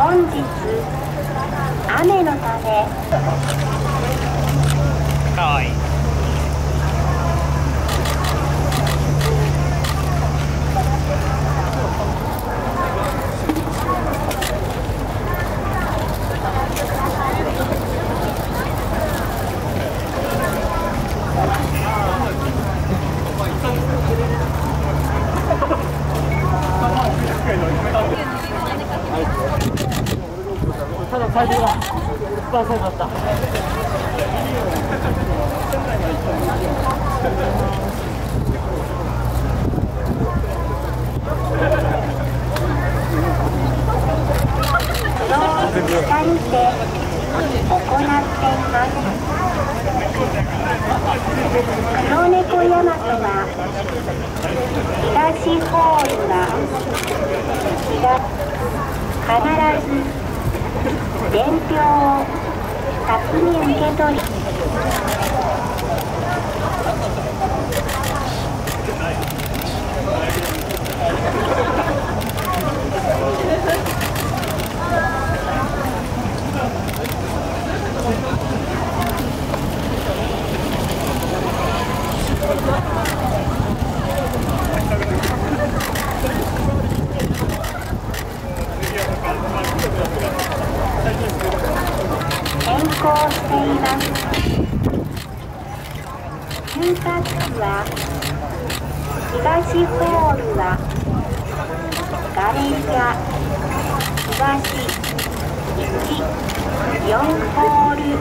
本日雨のため最高だ。一番最高だった。黒猫ヤマトは東ホールは必ず伝票を先に受け取り、東ホールはガレリア東1、4ホール。